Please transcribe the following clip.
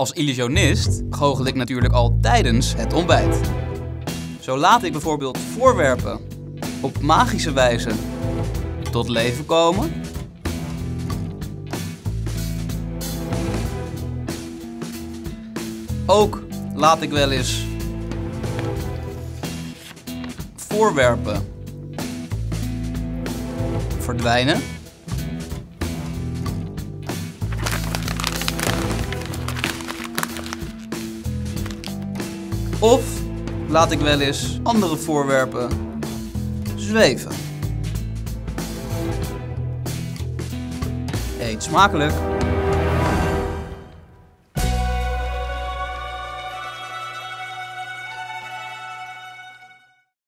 Als illusionist goochel ik natuurlijk al tijdens het ontbijt. Zo laat ik bijvoorbeeld voorwerpen op magische wijze tot leven komen. Ook laat ik wel eens voorwerpen verdwijnen. Of laat ik wel eens andere voorwerpen zweven. Eet smakelijk!